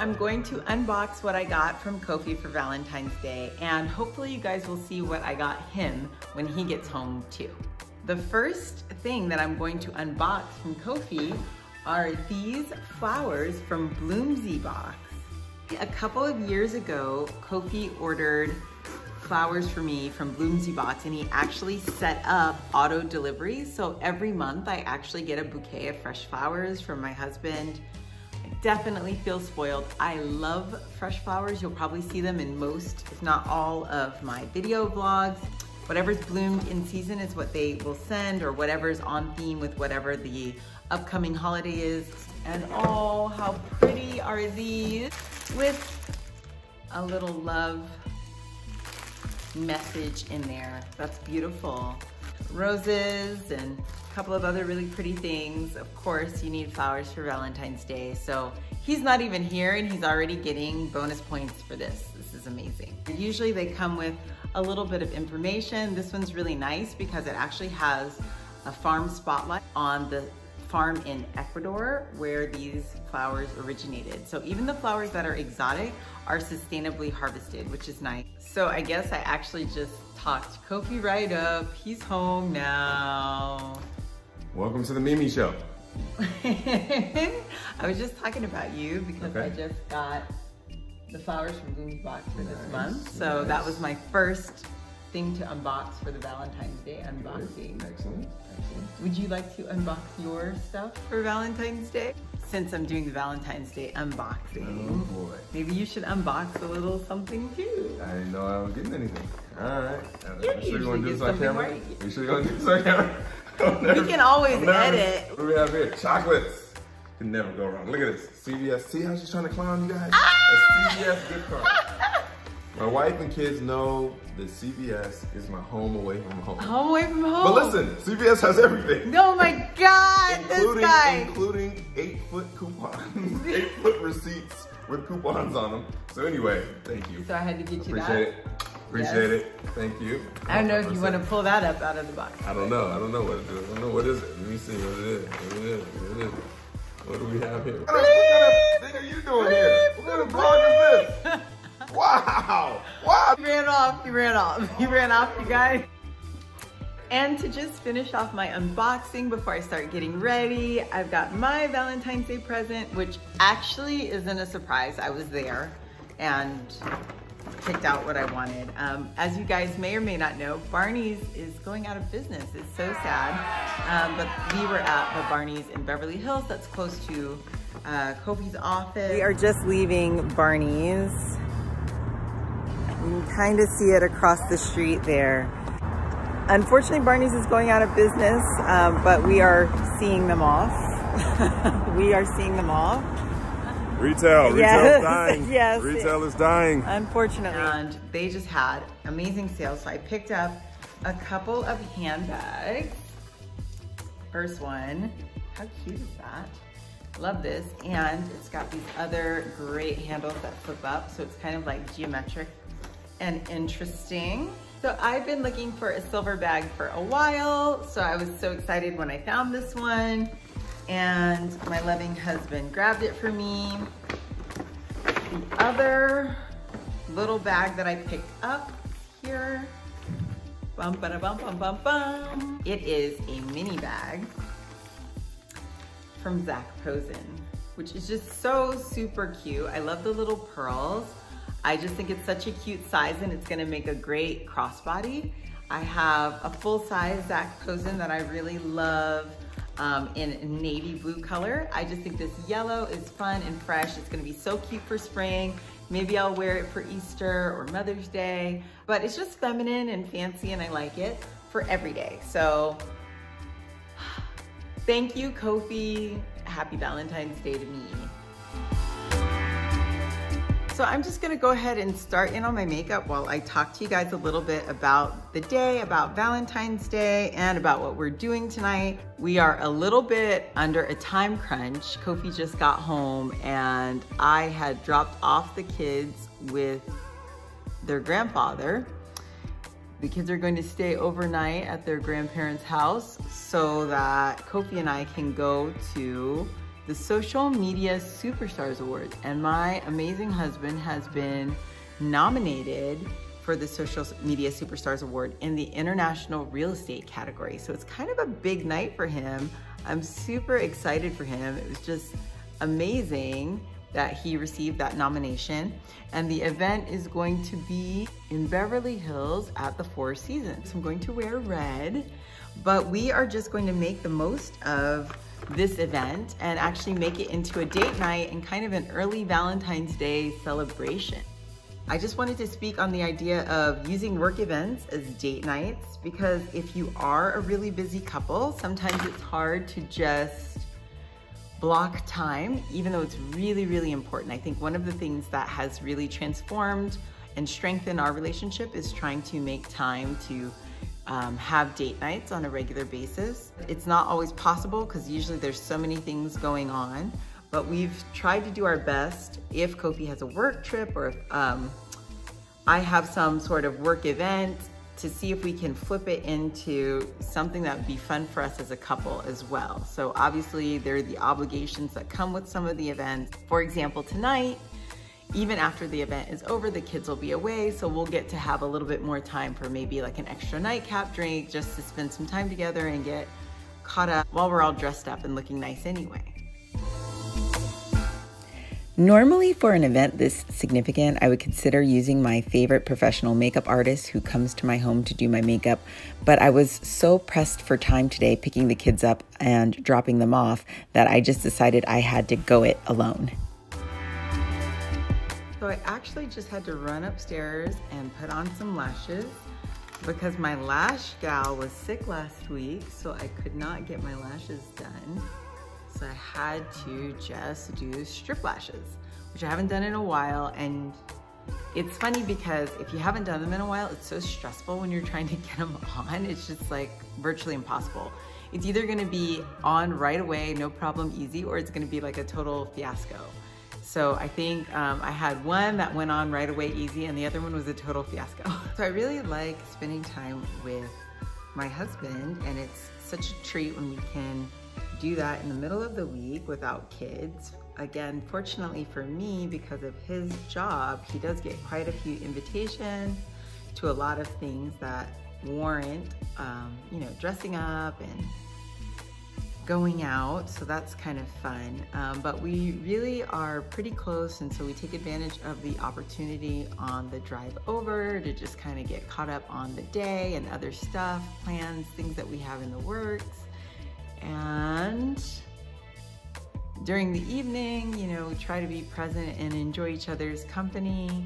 I'm going to unbox what I got from Kofi for Valentine's Day, and hopefully you guys will see what I got him when he gets home too. The first thing that I'm going to unbox from Kofi are these flowers from Bloomsy Box. A couple of years ago, Kofi ordered flowers for me from Bloomsy Box, and he actually set up auto deliveries. So every month I actually get a bouquet of fresh flowers from my husband. I definitely feel spoiled. I love fresh flowers. You'll probably see them in most, if not all, of my video vlogs. Whatever's bloomed in season is what they will send, or whatever's on theme with whatever the upcoming holiday is. And oh, how pretty are these, with a little love message in there. That's beautiful. Roses and a couple of other really pretty things. Of course, you need flowers for Valentine's Day. So he's not even here and he's already getting bonus points for this. This is amazing. Usually they come with a little bit of information. This one's really nice because it actually has a farm spotlight on the farm in Ecuador where these flowers originated. So even the flowers that are exotic are sustainably harvested, which is nice. So I guess I actually just talked Kofi right up. He's home now. Welcome to the Mimi Show. I was just talking about you because I just got the flowers from Bloomsy Box for this month. So that was my first thing to unbox for the Valentine's Day unboxing. Excellent, excellent. Would you like to unbox your stuff for Valentine's Day? Since I'm doing the Valentine's Day unboxing, oh boy, maybe you should unbox a little something too. I didn't know I was getting anything. All right, are you going to do this on camera? You sure you're going to do this on camera? We can always edit. What do we have here? Chocolates. Can never go wrong. Look at this. CVS. See how she's trying to clown you guys? Ah! A CVS gift card. My wife and kids know that CVS is my home away from home. Home away from home. But listen, CVS has everything. Oh my God, this guy. Including 8-foot coupons, 8-foot receipts with coupons on them. So anyway, thank you. So I had to get you that. Appreciate it. Appreciate it. Thank you. 100%. I don't know if you want to pull that up out of the box. I don't know. I don't know what it is. I don't know what is it. Let me see what it is. What it is. What it is. What do we have here? What kind of thing are you doing here? What kind of vlog is this? Wow! Wow! He ran off, he ran off, he ran off, you guys. And to just finish off my unboxing before I start getting ready, I've got my Valentine's Day present, which actually isn't a surprise. I was there and picked out what I wanted. As you guys may or may not know, Barney's is going out of business. It's so sad. But we were at the Barney's in Beverly Hills that's close to Kofi's office. We are just leaving Barney's. You can kind of see it across the street there. Unfortunately, Barney's is going out of business, but we are seeing them off. We are seeing them off. Retail, yes. Retail is dying. Yes. Retail is dying. Unfortunately. And they just had amazing sales. So I picked up a couple of handbags. First one, how cute is that? Love this. And it's got these other great handles that flip up. So it's kind of like geometric and interesting. So I've been looking for a silver bag for a while. So I was so excited when I found this one, and my loving husband grabbed it for me. The other little bag that I picked up here, bum, ba, da, bum, bum, bum, bum. It is a mini bag from Zac Posen, which is just so super cute. I love the little pearls. I just think it's such a cute size and it's gonna make a great crossbody. I have a full-size Zac Posen that I really love in navy blue color. I just think this yellow is fun and fresh. It's gonna be so cute for spring. Maybe I'll wear it for Easter or Mother's Day, but it's just feminine and fancy and I like it for every day. So thank you, Kofi. Happy Valentine's Day to me. So I'm just gonna go ahead and start in on my makeup while I talk to you guys a little bit about the day, about Valentine's Day, and about what we're doing tonight. We are a little bit under a time crunch. Kofi just got home and I had dropped off the kids with their grandfather. The kids are going to stay overnight at their grandparents' house so that Kofi and I can go to the Social Media Superstars Awards, and my amazing husband has been nominated for the Social Media Superstars Award in the International Real Estate category. So it's kind of a big night for him. I'm super excited for him. It was just amazing that he received that nomination. And the event is going to be in Beverly Hills at the Four Seasons. I'm going to wear red, but we are just going to make the most of this event and actually make it into a date night and kind of an early Valentine's Day celebration. I just wanted to speak on the idea of using work events as date nights, because if you are a really busy couple, sometimes it's hard to just block time, even though it's really, really important. I think one of the things that has really transformed and strengthened our relationship is trying to make time to have date nights on a regular basis. It's not always possible because usually there's so many things going on, but we've tried to do our best. If Kofi has a work trip or if I have some sort of work event, to see if we can flip it into something that would be fun for us as a couple as well. So obviously there are the obligations that come with some of the events. For example, tonight, even after the event is over, the kids will be away, so we'll get to have a little bit more time for maybe like an extra nightcap drink, just to spend some time together and get caught up while we're all dressed up and looking nice anyway. Normally for an event this significant, I would consider using my favorite professional makeup artist who comes to my home to do my makeup, but I was so pressed for time today picking the kids up and dropping them off that I just decided I had to go it alone. So I actually just had to run upstairs and put on some lashes because my lash gal was sick last week, so I could not get my lashes done. So I had to just do strip lashes, which I haven't done in a while. And it's funny because if you haven't done them in a while, it's so stressful when you're trying to get them on. It's just like virtually impossible. It's either gonna be on right away, no problem, easy, or it's gonna be like a total fiasco. So I think I had one that went on right away, easy, and the other one was a total fiasco. So I really like spending time with my husband, and it's such a treat when we can do that in the middle of the week without kids. Again, fortunately for me, because of his job, he does get quite a few invitations to a lot of things that warrant, you know, dressing up and going out. So that's kind of fun. But we really are pretty close, and so we take advantage of the opportunity on the drive over to just kind of get caught up on the day and other stuff, plans, things that we have in the works. And during the evening, you know, try to be present and enjoy each other's company.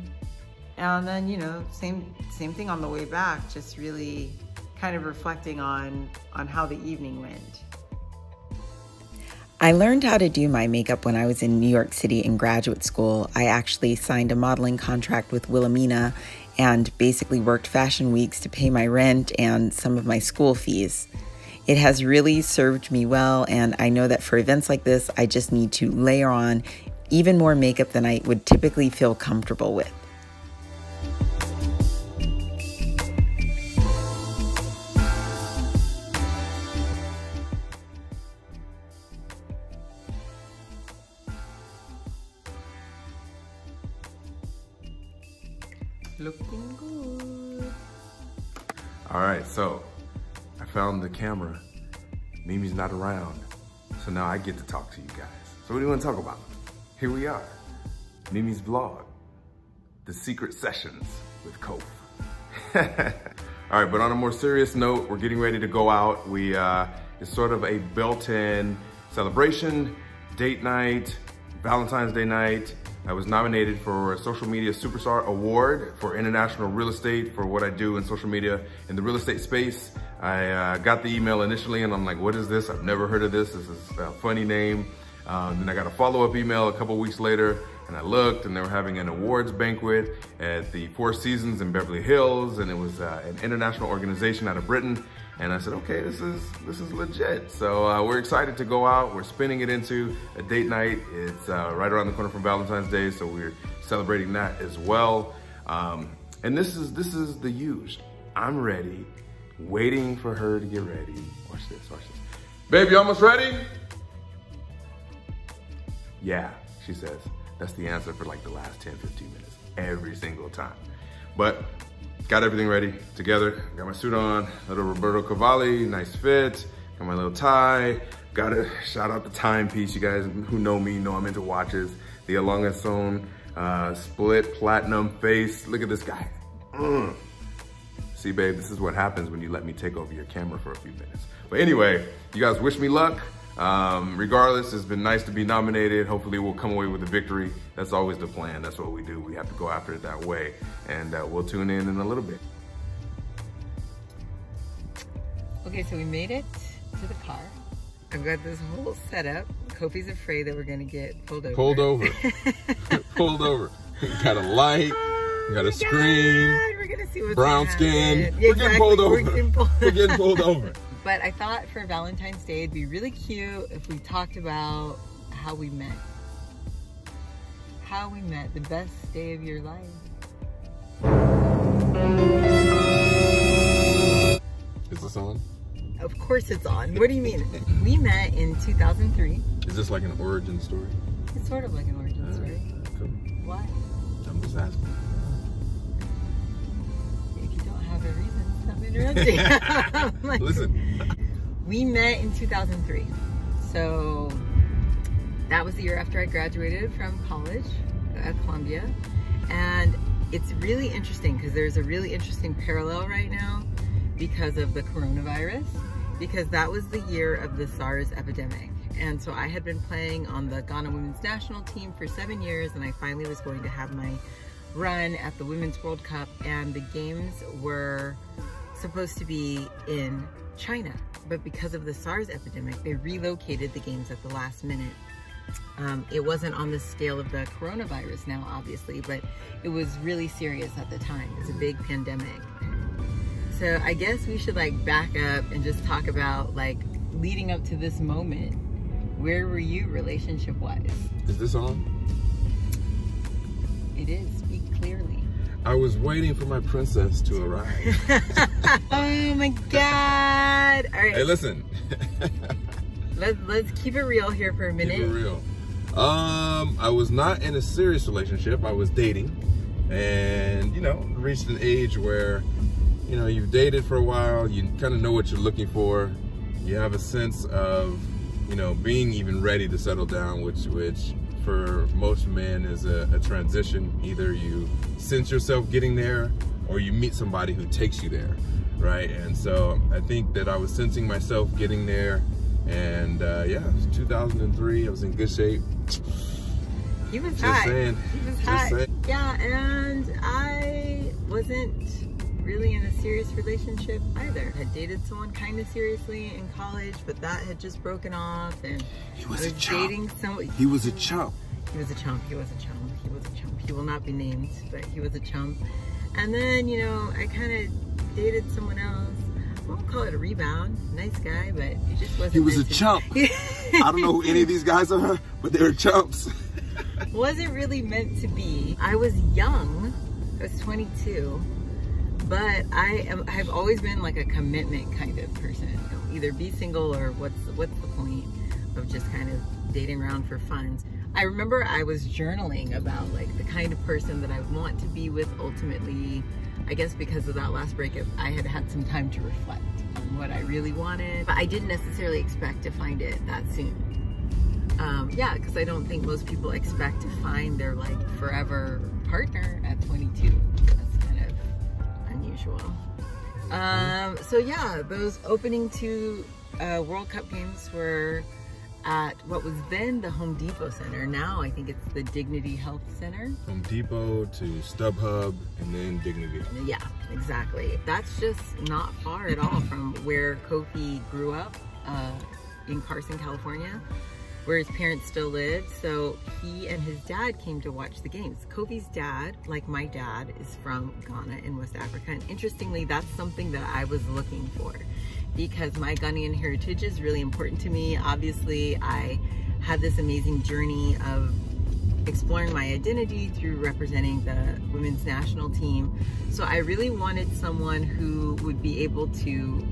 And then, you know, same thing on the way back, just really kind of reflecting on how the evening went. I learned how to do my makeup when I was in New York City in graduate school. I actually signed a modeling contract with Wilhelmina and basically worked fashion weeks to pay my rent and some of my school fees. It has really served me well, and I know that for events like this, I just need to layer on even more makeup than I would typically feel comfortable with. Looking good. All right, so I found the camera. Mimi's not around, so now I get to talk to you guys. So what do you want to talk about? Here we are, Mimi's vlog, The Secret Sessions with Kof. All right, but on a more serious note, we're getting ready to go out. It's sort of a built-in celebration, date night, Valentine's Day night. I was nominated for a Social Media Superstar Award for international real estate for what I do in social media in the real estate space. I got the email initially and I'm like, what is this? I've never heard of this. This is a funny name. Then I got a follow-up email a couple weeks later, and I looked and they were having an awards banquet at the Four Seasons in Beverly Hills, and it was an international organization out of Britain. And I said, okay, this is legit. So we're excited to go out. We're spinning it into a date night. It's right around the corner from Valentine's Day, so we're celebrating that as well. And this is the huge. I'm ready, waiting for her to get ready. Watch this, watch this. Babe, you almost ready? Yeah, she says. That's the answer for like the last 10, 15 minutes, every single time. But got everything ready together. Got my suit on, little Roberto Cavalli, nice fit. Got my little tie. Gotta shout out the timepiece. You guys who know me know I'm into watches. The Elongason split platinum face. Look at this guy. See, babe, this is what happens when you let me take over your camera for a few minutes. But anyway, you guys wish me luck. Regardless, it's been nice to be nominated. Hopefully we'll come away with a victory. That's always the plan. That's what we do. We have to go after it that way. And we'll tune in a little bit. Okay, so we made it to the car. I've got this whole setup. Kofi's afraid that we're gonna get pulled over. Pulled over. Pulled over. Got a light. We got a screen. We're gonna see what's brown skin. Yeah, exactly. We're getting pulled over. We're getting pulled over. But I thought for Valentine's Day, it'd be really cute if we talked about how we met. How we met, the best day of your life. Is this on? Of course it's on. What do you mean? We met in 2003. Is this like an origin story? It's sort of like an origin story. Cool. Why? I'm just asking. If you don't have a reason. Like, listen, we met in 2003, so that was the year after I graduated from college at Columbia. And it's really interesting because there's a really interesting parallel right now because of the coronavirus, because that was the year of the SARS epidemic. And so I had been playing on the Ghana Women's National Team for 7 years, and I finally was going to have my run at the Women's World Cup, and the games were supposed to be in China, but because of the SARS epidemic, they relocated the games at the last minute. It wasn't on the scale of the coronavirus now, obviously, but it was really serious at the time. It's a big pandemic. So I guess we should like back up and just talk about like leading up to this moment. Where were you relationship-wise? Is this on? It is. Speak clearly. I was waiting for my princess to arrive. Oh my God. All right. Hey, listen. let's keep it real here for a minute. Keep it real. I was not in a serious relationship. I was dating and, you know, reached an age where, you know, you've dated for a while. You kind of know what you're looking for. You have a sense of, you know, being even ready to settle down, which for most men is a transition. Either you sense yourself getting there or you meet somebody who takes you there, right? And so I think that I was sensing myself getting there, and yeah, it was 2003, I was in good shape. He was hot. He was hot. Yeah, and I wasn't really in a serious relationship either. I had dated someone kind of seriously in college, but that had just broken off, and he was a chump. He was a chump. He was a chump. He was a chump. He was a chump. He will not be named, but he was a chump. And then, you know, I kind of dated someone else. I won't call it a rebound. Nice guy, but he just wasn't. He was a chump. I don't know who any of these guys are, but they were chumps. Wasn't really meant to be. I was young. I was 22. But I've always been like a commitment kind of person. You'll either be single or what's the point of just kind of dating around for fun. I remember I was journaling about like the kind of person that I want to be with ultimately. I guess because of that last breakup, I had had some time to reflect on what I really wanted. But I didn't necessarily expect to find it that soon. Yeah, because I don't think most people expect to find their like forever partner at 22. So yeah, those opening two World Cup games were at what was then the Home Depot Center. Now I think it's the Dignity Health Center. Home Depot to StubHub and then Dignity. Yeah, exactly. That's just not far at all from where Kofi grew up in Carson, California, where his parents still lived. So he and his dad came to watch the games. Kofi's dad, like my dad, is from Ghana in West Africa. And interestingly, that's something that I was looking for because my Ghanaian heritage is really important to me. Obviously, I had this amazing journey of exploring my identity through representing the women's national team. So I really wanted someone who would be able to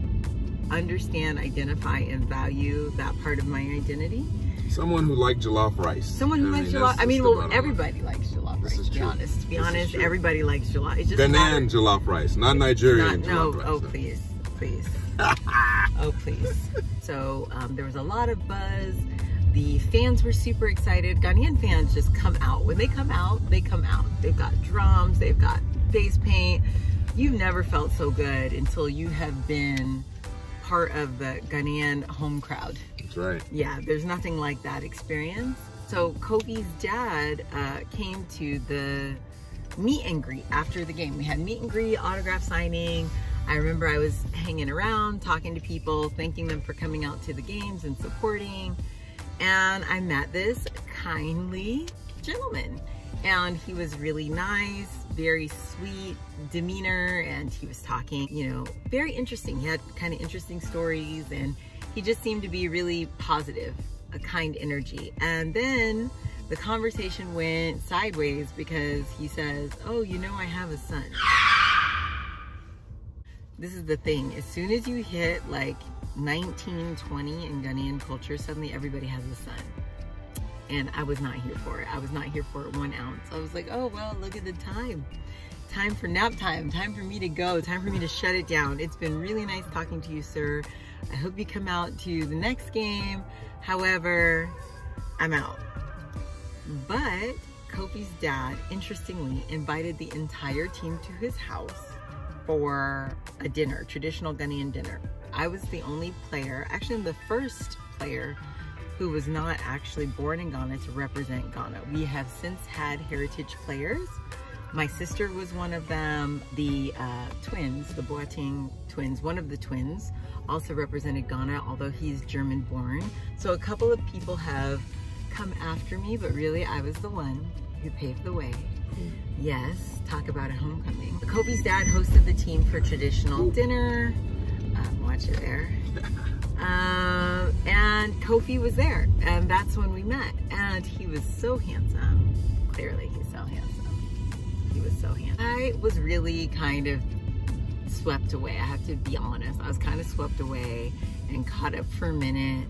understand, identify, and value that part of my identity. Someone who likes jollof rice. Someone who likes jollof. I mean, well, everybody likes jollof rice. To be honest, everybody likes jollof. It's just Ghanaian jollof rice, not Nigerian. Jollof rice. Oh, please, please. Oh, please. So there was a lot of buzz. The fans were super excited. Ghanaian fans just come out. When they come out, they come out. They've got drums. They've got face paint. You've never felt so good until you have been part of the Ghanaian home crowd. That's right. Yeah, there's nothing like that experience. So Kofi's dad came to the meet and greet after the game. We had meet and greet, autograph signing. I remember I was hanging around, talking to people, thanking them for coming out to the games and supporting. And I met this kindly gentleman. And he was really nice, very sweet demeanor, and he was talking, you know, very interesting. He had kind of interesting stories, and he just seemed to be really positive, a kind energy. And then the conversation went sideways because he says, oh, you know, I have a son. This is the thing. As soon as you hit like 19, 20 in Ghanaian culture, suddenly everybody has a son. And I was not here for it. I was not here for it 1 ounce. I was like, oh, well, look at the time. Time for nap time. Time for me to go. Time for me to shut it down. It's been really nice talking to you, sir. I hope you come out to the next game. However, I'm out. But Kofi's dad, interestingly, invited the entire team to his house for a dinner, traditional Ghanaian dinner. I was the only player, actually I'm the first player who was not actually born in Ghana to represent Ghana. We have since had heritage players. My sister was one of them. The twins, the Boateng twins, one of the twins also represented Ghana, although he's German born. So a couple of people have come after me, but really I was the one who paved the way. Yes, talk about a homecoming. Kofi's dad hosted the team for traditional dinner. Watch it there. And Kofi was there, and that's when we met. And he was so handsome. Clearly, he's so handsome. He was so handsome. I was really kind of swept away. I have to be honest. I was kind of swept away and caught up for a minute.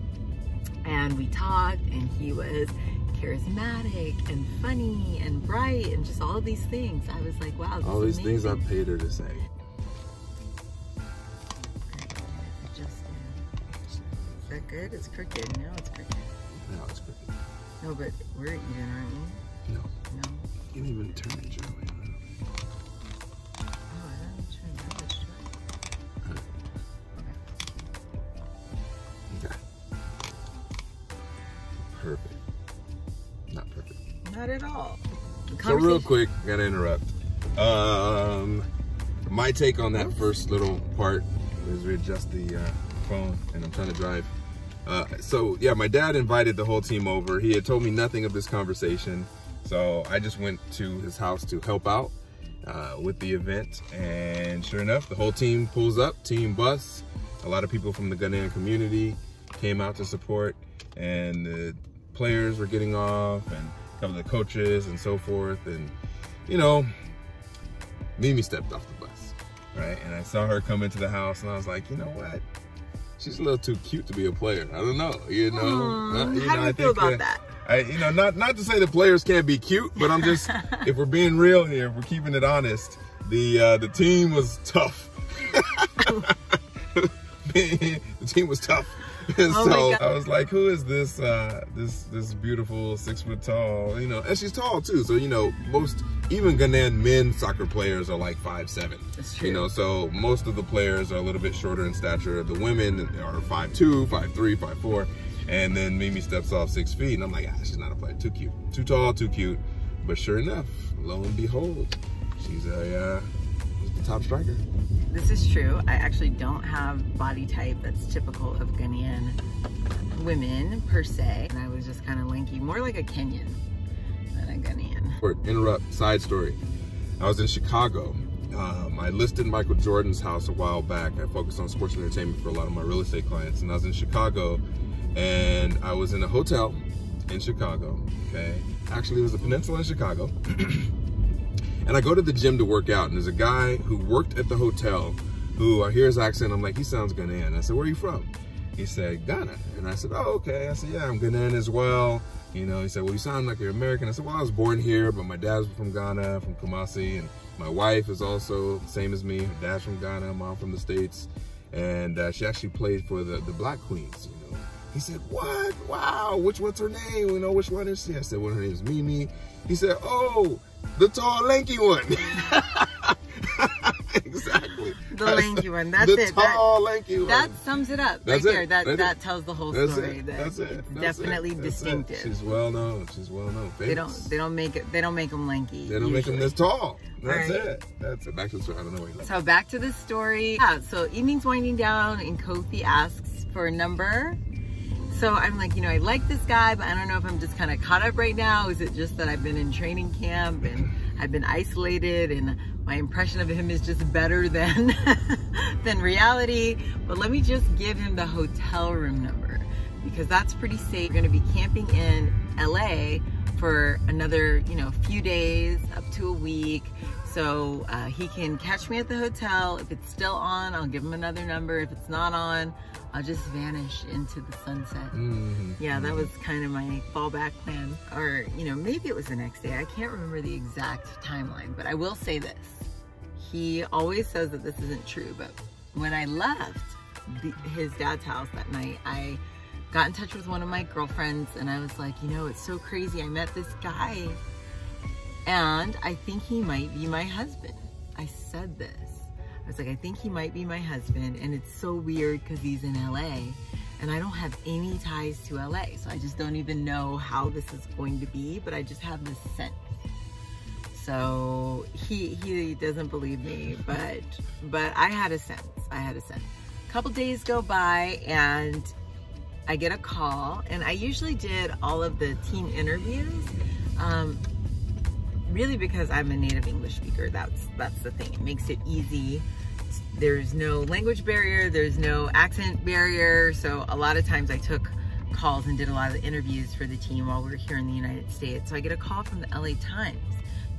And we talked, and he was charismatic and funny and bright and just all of these things. I was like, wow, this all these amazing things I paid her to say. Is that good? It's crooked. Now it's crooked. Now it's crooked. No, but we're even, aren't we? No. No. You didn't even turn it your way. Oh, I didn't turn it that way. Okay. Okay. Perfect. Not perfect. Not at all. So real quick, gotta interrupt. My take on that first little part is readjust the phone, and I'm trying to drive. So yeah, my dad invited the whole team over. He had told me nothing of this conversation, so I just went to his house to help out with the event. And sure enough, the whole team pulls up, team bus. A lot of people from the Ghanaian community came out to support, and the players were getting off, and a couple of the coaches and so forth. And you know, Mimi stepped off the bus, right? And I saw her come into the house, and I was like, you know what? She's a little too cute to be a player. I don't know, you know. How do you feel about that? You know, not to say the players can't be cute, but I'm just, if we're being real here, if we're keeping it honest, the team was tough. The team was tough. And so I was like, who is this this beautiful 6-foot-tall, you know, and she's tall too, so you know, most even Ghanaian men soccer players are like 5'7". That's true. You know, so most of the players are a little bit shorter in stature. The women are 5'2", 5'3", 5'4", and then Mimi steps off 6 feet, and I'm like, ah, she's not a player, too cute, too tall, too cute. But sure enough, lo and behold, she's a top striker. This is true. I actually don't have body type that's typical of Ghanaian women per se. And I was just kind of lanky, more like a Kenyan than a Ghanaian. Or interrupt, side story. I was in Chicago. I listed Michael Jordan's house a while back. I focused on sports and entertainment for a lot of my real estate clients. And I was in Chicago, and I was in a hotel in Chicago. Okay. Actually, it was a peninsula in Chicago. And I go to the gym to work out, and there's a guy who worked at the hotel who I hear his accent, I'm like, he sounds Ghanaian. I said, where are you from? He said, Ghana. And I said, oh, okay. I said, yeah, I'm Ghanaian as well. You know, he said, well, you sound like you're American. I said, well, I was born here, but my dad's from Ghana, from Kumasi, and my wife is also the same as me. Her dad's from Ghana, mom from the States, and she actually played for the Black Queens, you know. He said, what? Wow, what's her name? You know, which one is she? I said, well, her name is Mimi. He said, oh, the tall, lanky one. Exactly. The lanky one. That's the it. The tall, lanky one. That sums it up. That's right there. That tells the whole story. That's definitely distinctive. She's well known. She's well known. Famous. They don't make them lanky. They don't usually make them this tall. That's it. Back to the story. I don't know what you like. So back to the story. Yeah. So evening's winding down, and Kofi asks for a number. So I'm like, you know, I like this guy, but I don't know if I'm just kind of caught up right now. Is it just that I've been in training camp and I've been isolated and my impression of him is just better than reality? But let me just give him the hotel room number because that's pretty safe. We're gonna be camping in LA for another, you know, few days, up to a week. So he can catch me at the hotel. If it's still on, I'll give him another number. If it's not on, I'll just vanish into the sunset. Mm-hmm. Yeah, that was kind of my fallback plan. Or, you know, maybe it was the next day. I can't remember the exact timeline, but I will say this. He always says that this isn't true, but when I left his dad's house that night, I got in touch with one of my girlfriends and I was like, you know, it's so crazy. I met this guy and I think he might be my husband. I said this. I was like, I think he might be my husband, and it's so weird because he's in LA and I don't have any ties to LA, so I just don't even know how this is going to be, but I just have this sense. So he doesn't believe me, but I had a sense. A couple days go by and I get a call, and I usually did all of the team interviews. Really, because I'm a native English speaker, that's the thing. It makes it easy. There's no language barrier, there's no accent barrier. So a lot of times I took calls and did a lot of the interviews for the team while we were here in the United States. So I get a call from the LA Times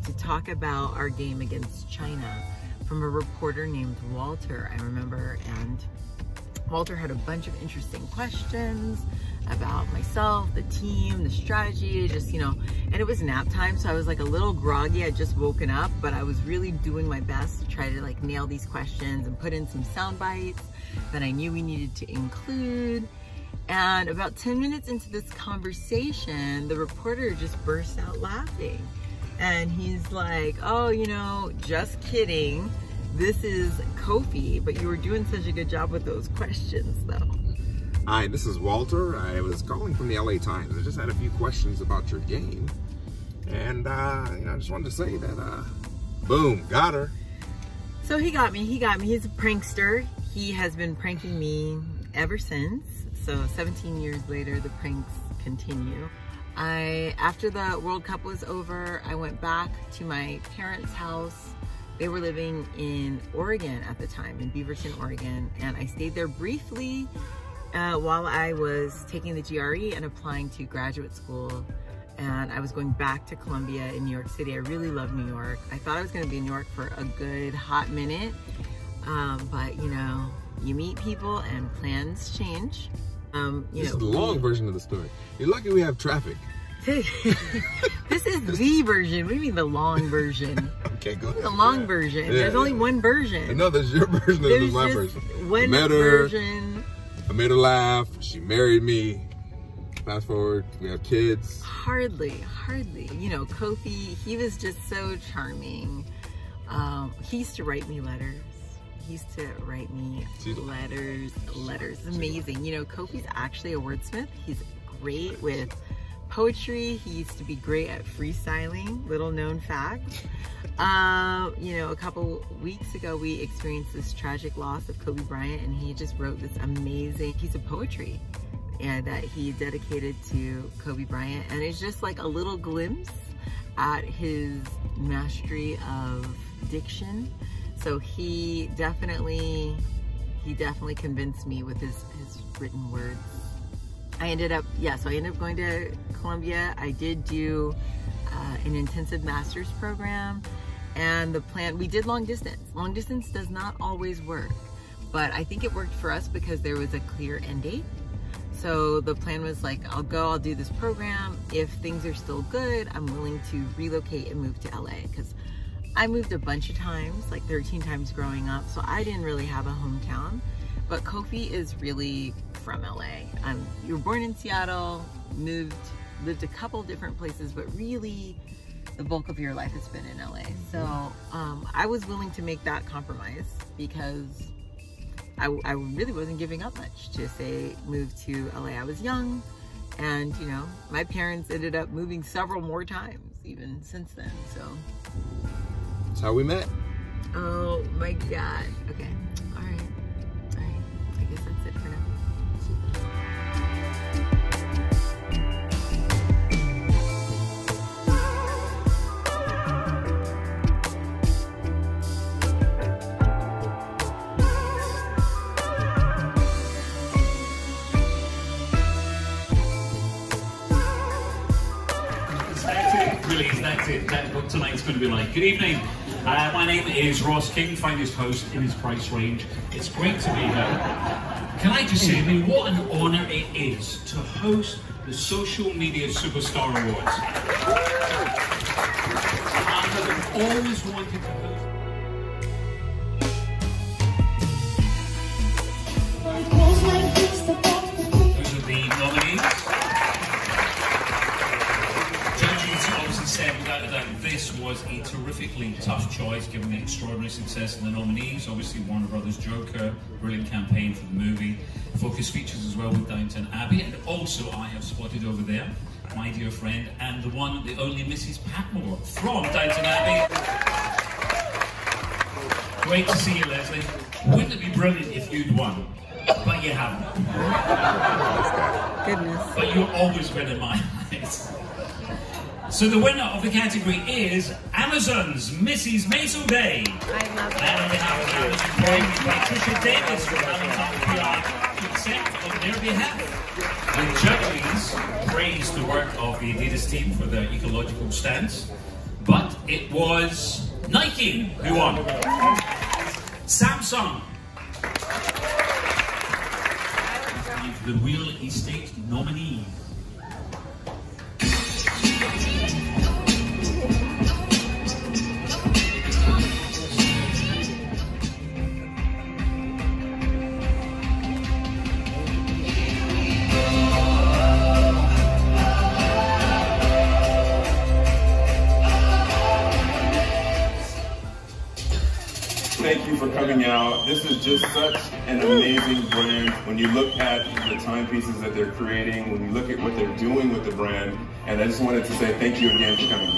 to talk about our game against China from a reporter named Walter, I remember. And Walter had a bunch of interesting questions about myself, the team, the strategy, just, you know, and it was nap time. So I was like a little groggy. I'd just woken up, but I was really doing my best to try to like nail these questions and put in some sound bites that I knew we needed to include. And about 10 minutes into this conversation, the reporter just burst out laughing. And he's like, oh, you know, just kidding. This is Kofi, but you were doing such a good job with those questions, though. Hi, this is Walter. I was calling from the LA Times. I just had a few questions about your game. And, you know, I just wanted to say that, boom, got her. So he got me. He's a prankster. He has been pranking me ever since. So 17 years later, the pranks continue. After the World Cup was over, I went back to my parents' house. They were living in Oregon at the time, in Beaverton, Oregon, and I stayed there briefly while I was taking the GRE and applying to graduate school, and I was going back to Columbia in New York City. I really loved New York. I thought I was gonna be in New York for a good hot minute, but you know, you meet people and plans change. This is the long version of the story. You're lucky we have traffic. This is the version. What do you mean the long version? Okay, go ahead. The long version. Yeah, there's only one version. No, there's your version. There's my version. One version. I made her laugh. She married me. Fast forward, we have kids. Hardly. You know, Kofi, he was just so charming. He used to write me letters. Amazing. You know, Kofi's actually a wordsmith. He's great with poetry. He used to be great at freestyling, little known fact. You know, a couple weeks ago we experienced this tragic loss of Kobe Bryant, and he just wrote this amazing piece of poetry that he dedicated to Kobe Bryant, and it's just like a little glimpse at his mastery of diction. So he definitely convinced me with his written words. I ended up going to Columbia. I did do an intensive master's program, and the plan, we did long distance. Long distance does not always work. But I think it worked for us because there was a clear end date. So the plan was like, I'll do this program. If things are still good, I'm willing to relocate and move to LA, because I moved a bunch of times, like 13 times growing up. So I didn't really have a hometown, but Kofi is really from LA. You were born in Seattle, lived a couple different places, but really the bulk of your life has been in LA. So I was willing to make that compromise because I really wasn't giving up much to say move to LA. I was young, and you know, my parents ended up moving several more times even since then. So that's how we met. Oh my God. Okay. All right. I guess that's it for now. That's what tonight's going to be like. Good evening. My name is Ross King, finest host in his price range. It's great to be here. Can I just say, I mean, what an honor it is to host the Social Media Superstar Awards. I've always wanted to host. This was a terrifically tough choice given the extraordinary success of the nominees. Obviously, Warner Brothers' Joker, brilliant campaign for the movie, Focus Features as well with Downton Abbey, and also I have spotted over there my dear friend and the one, the only Mrs. Patmore from Downton Abbey. Great to see you, Leslie. Wouldn't it be brilliant if you'd won? But you haven't. Goodness. But you've always been in my eyes. So the winner of the category is Amazon's Mrs. Maisel Day. I love that. And on behalf of Amazon, Patricia Davis from Amazon PR to accept on their behalf. The judges praised the work of the Adidas team for their ecological stance, but it was Nike who won. Samsung. The real estate nominee. This is just such an amazing brand. When you look at the timepieces that they're creating, when you look at what they're doing with the brand, and I just wanted to say thank you again for coming.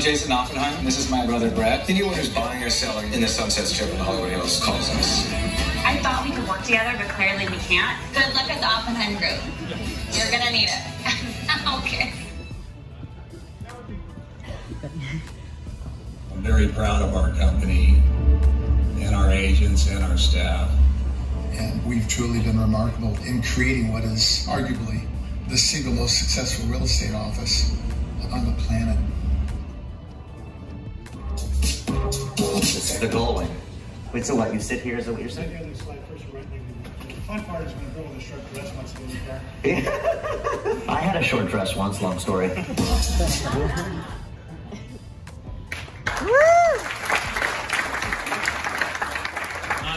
Jason Oppenheim, and this is my brother Brett. Anyone who's buying or selling in the Sunset Strip in Hollywood Hills calls us. I thought we could work together, but clearly we can't. Good luck at the Oppenheim Group. You're gonna need it. Okay. I'm very proud of our company and our agents and our staff. And we've truly been remarkable in creating what is arguably the single most successful real estate office on the planet. This is the goal. Wait, so what? You sit here, is that what you're saying? The fun part is when a girl with a short dress wants to go in. I had a short dress once, long story. Woo!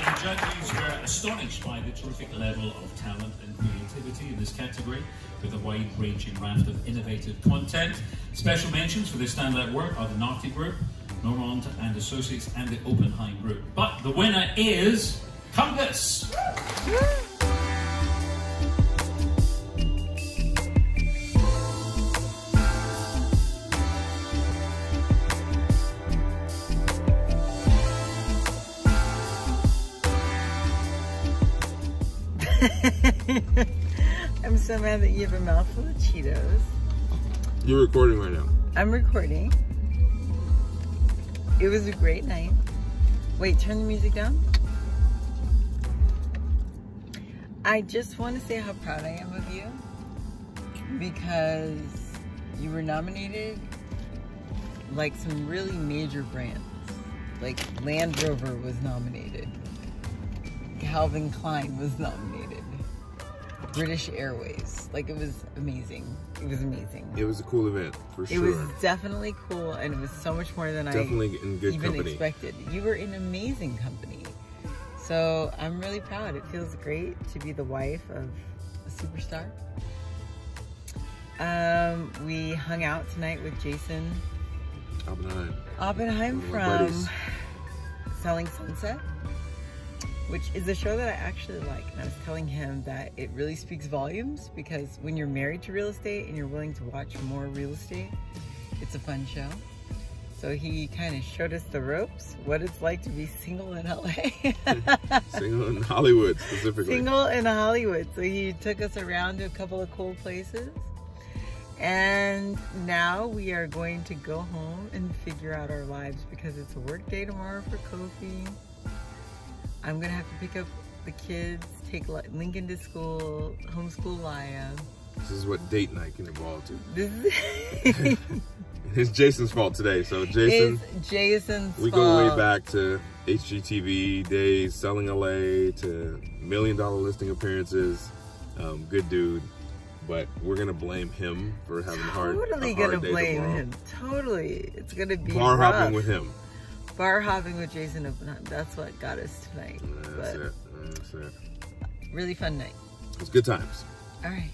The judges were astonished by the terrific level of talent and creativity in this category, with a wide-ranging raft of innovative content. Special mentions for their standout work are the Nartey Group, Norand and Associates, and the Oppenheim Group. But the winner is Compass. I'm so mad that you have a mouthful of Cheetos. You're recording right now. I'm recording. It was a great night. Wait, turn the music down. I just want to say how proud I am of you because you were nominated like some really major brands. Like Land Rover was nominated. Calvin Klein was nominated. British Airways. Like, it was amazing. It was amazing. It was a cool event, for sure. It was definitely cool, and it was so much more than I even expected. You were in amazing company. So I'm really proud. It feels great to be the wife of a superstar. We hung out tonight with Jason Oppenheim from Selling Sunset, which is a show that I actually like. And I was telling him that it really speaks volumes because when you're married to real estate and you're willing to watch more real estate, it's a fun show. So he kind of showed us the ropes, what it's like to be single in LA. Single in Hollywood, specifically. Single in Hollywood. So he took us around to a couple of cool places. And now we are going to go home and figure out our lives because it's a work day tomorrow for Kofi. I'm going to have to pick up the kids, take Lincoln to school, homeschool Laya. This is what date night can evolve to. It's Jason's fault today. So Jason, it's Jason's fault. We go way back to HGTV days, Selling LA, to Million Dollar Listing appearances. Good dude. But we're going to blame him for having a hard day tomorrow. Totally. It's going to be bar hopping with him. Bar hopping with Jason Oppenheim. That's what got us tonight. That's it. Really fun night. It was good times. All right.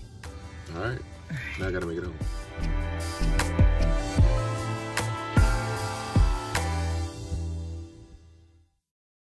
Now I got to make it home.